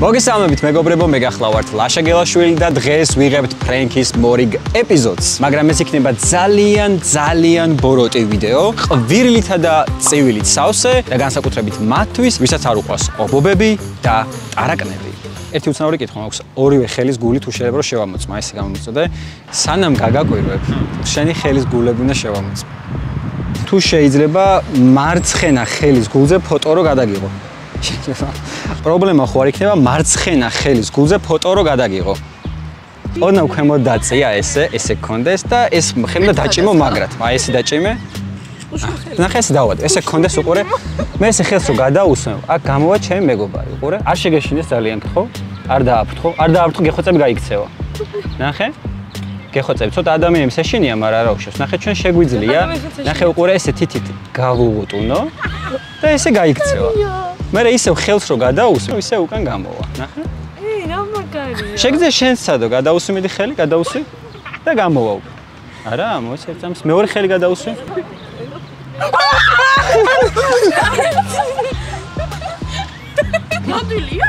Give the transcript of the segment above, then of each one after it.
მოგესალმებით მეგობრებო, მეგახლავართ ლაშა გელაშვილი და დღეს ვიღებთ ფრენკის მორიგ ეპიზოდს, მაგრამ ეს იქნება ძალიან ბოროტი ვიდეო, ყვირილითა და წივილით სავსე და განსაკუთრებით მათთვის, ვისაც არ უყვარს ობობები და ტარაკნები. ერთი უცნაური კითხვა მაქვს, ორივე ხელის გული თუ შეიძლება რომ შევამოწმა, ესე გამომიწოდე, სანამ გაგაკვირვებ, შენი ხელის გულები უნდა შევამოწმო. თუ შეიძლება მარცხენა ხელის გულზე ფოტო რო გადაგიღო. პრობლემა ხო არ იქნება მარცხენა ხელის გულზე ფოტო რო გადაგიღო. ონა ქვემოთ დაწია ესე გქონდეს და ეს ხელი დაჭიმო მაგრად. აი ესე დაჭიმე. ნახე ეს დავად. ესე გქონდეს უყურე. მე ესე ხელს რო გადაუსვევ, აქ გამოვა ჩემი მეგობარი, უყურე. არ შეგეშინდეს ძალიან ხო? არ დააფრთხო გეხოცები გაიქცევა. ნახე? გეხოცები ცოტა ადამიანებს ეშინია, მაგრამ რა უშავს. ნახე ჩვენ შეგვიძლია. ნახე უყურე ესე თითით გავუღუტუნო და ესე გაიქცევა. მერე ისევ ხელს რო გადაუსვი, ისე უკან გამოვა. ნახე? ეი, რა მაგარია. შეგძე შენსადო გადაუსვიმედი ხელი, გადაუსვი და გამოვა უკვე. არა, მოიცე წამს მეორე ხელი გადაუსვი. მოდილია?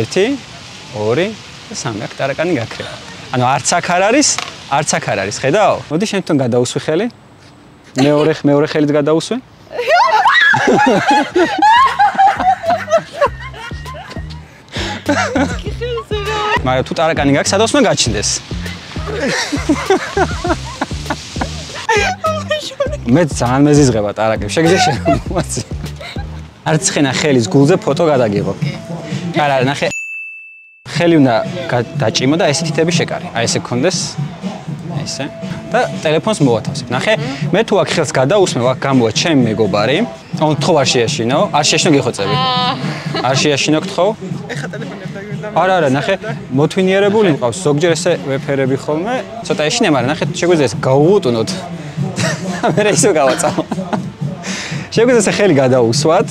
Erti, ori, samyak tarakani gakreva. Ano arts akararis. Xedao. Modi shenton gadausvi xeli. Meore xelit gadausvi. Maga tu tarakani gak sados me gaçindes. Met zan mezizgheba tarakib. Shegze shemotsi. Arts xena xelis gulze foto gadagebo. არა, ნახე. ხელი უნდა დაჭიმო და ესე თითები შეკარი. აი ესე გქონდეს. ესე. და ტელეფონს მოვათავსებ. ნახე, მე თუ აქ ხელს გადაუსმევ, აქ გამოვა ჩემი მეგობარი. გთხოვ არ შეაშინო, გიხოცები. არ შეაშინო გთხოვ? ეხა ტელეფონი დაგივიდა. არა, ნახე, მოთვინიერებული მყავს. ზოგჯერ ესე ვეფერები ხოლმე, ცოტა ეშინა, მაგრამ ნახე, შეგვიძლია ეს გავუღუტუნოთ. მე ისე გავაწამო. შეგვიძლია ეს ხელი გადაუსვათ.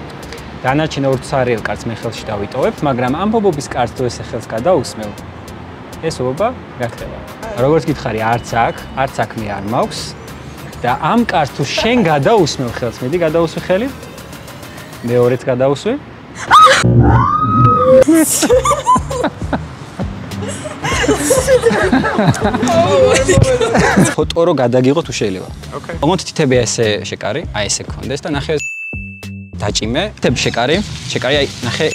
დანარჩენ ორ ცარიელ კარტს მე ხელში დავიტოვებ, მაგრამ ამ ობობის კარტს თუ ესე ხელს გადაუსმევ, ეს ობობა გაქრება. როგორც გითხარი, არც აქ მე არ მაქვს და ამ კარტს თუ შენ გადაუსმევ ხელს, მედი გადაუსვი ხელი. მეორეც გადაუსვი. ფოტო რო გადაგიღო თუ შეიძლება. ოკეი. მოგონთ თითები ესე შეკარი, აი ესე გქონდეს და ნახე დაჭიმე, თები შეკარი, აი, ნახე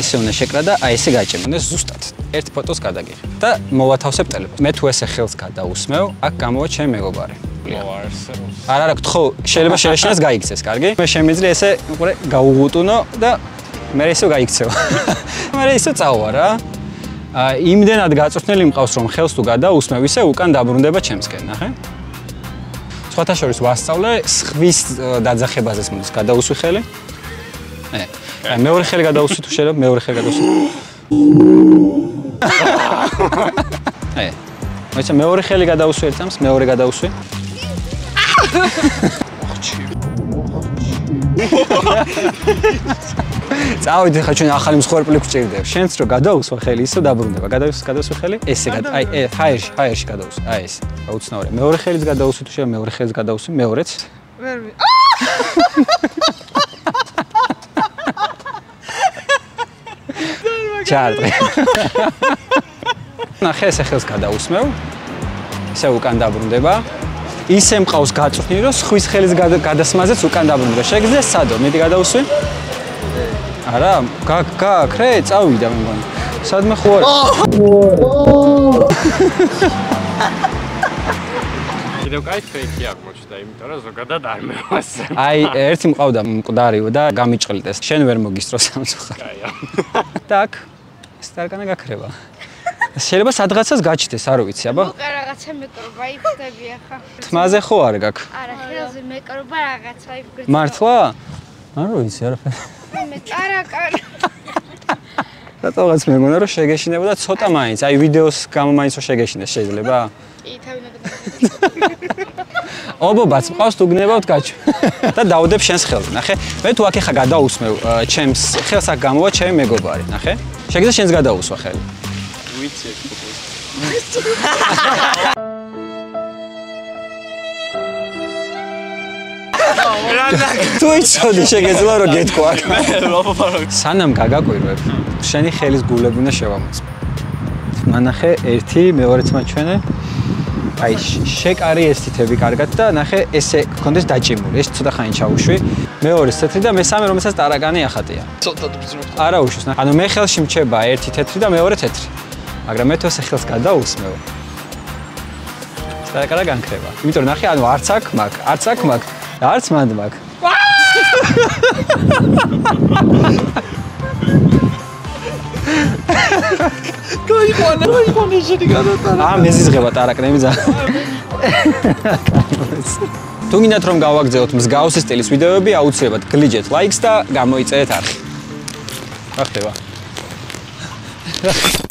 ესე უნდა შეკრა და აი ესე გაჭიმო, ზუსტად. ერთ ფოტოს გადაგიღებ და მოვათავსებ ტელეფონს. მე თუ ესე ხელს გადაუსმევ, აქ გამოვა ჩემი მეგობარი. არა, გთხოვ, შეიძლება შეეშინოს გაიქცეს, კარგი? მე შემიძლია ესე, უყურე, გაუღუტუნო და მე ისე გაიქცევა. მე ისე წავა რა. იმდენად გაწვრთნელი მყავს, რომ ხელს თუ გადაუსმევ, ისე უკან დაბრუნდება ჩემსკენ, ნახე? სხვათა შორის ვასწავლე სხვის დაძახებაზეც მოდის გადაუსვი ხელი. მეორე ხელი გადაუსვი თუ შეიძლება, მეორე ხელი გადაუსვი. მოიცა მეორე ხელი გადაუსვი ერთამს, მეორე გადაუსვი. წავიდე ხა ჩვენ ახალი მსხვერპლი გვჭირდება. შენც რო გადაუსვა ხელი, ისე დაბრუნდება. გადაუსვი ხელი, ესე გადა. აი, ჰაერში გადაუსვი. აი ეს. რა უცნაურია. მეორე ხელიც გადაუსვი თუ შეიძლება, მეორე ხელიც გადაუსვი, მეორეც. ჩატრე. ნახე, ეს ხელს გადაუსმევ. ისე უკან დაბრუნდება. Is M House Gatos, who is Helis Gadasmazes, who can double shake the saddle, Medigadosu? Aram, Kaka, crates, how we don't want. Sadma Hor. I earth him out of Mkudari with a Gamichel test, Shenver Mogistro sounds. Tak, Starkanaga Kreva. Silva Sadrasas Gachi, Sarovitsaba. Tmaze Horgak. Martwa. Aru is your That's all that's going to shake. She never that's hot minds. I videos come my association. The shade Leba. Obo, but supposed to never catch. That doubt the chance held. Nahe, wait to a Kagados, Chems, Helsakam, watch him go by. Nahe, shake the chance Gados for hell. Two each other, she gets a lot of get quack. Sanam Gagaku, Shani Hell is Gulag in the Shavams. Manahe, Erti, Meoritz Machene. I shake Ariesti Tevikargata, Nahe, Esse, Condes Dajim, Est to the Hanchaushi, Meoris, Tetrida, Messam, Romsas, Aragania Hatia. Araush, and Mehel Shimche by Erti Tetrida, Meoritetri. Agrameto se hills gadaus meu. Está cada gangreva. Vitor nahi anu artsak mak, artsmand mak. Coi pone gente garota. Ah, meses rebatara kremiza. Tu ginatrom gavagdzevot msgavs stelis videoebi autsebat klijet likes da gamoitset arxi. Raxteva.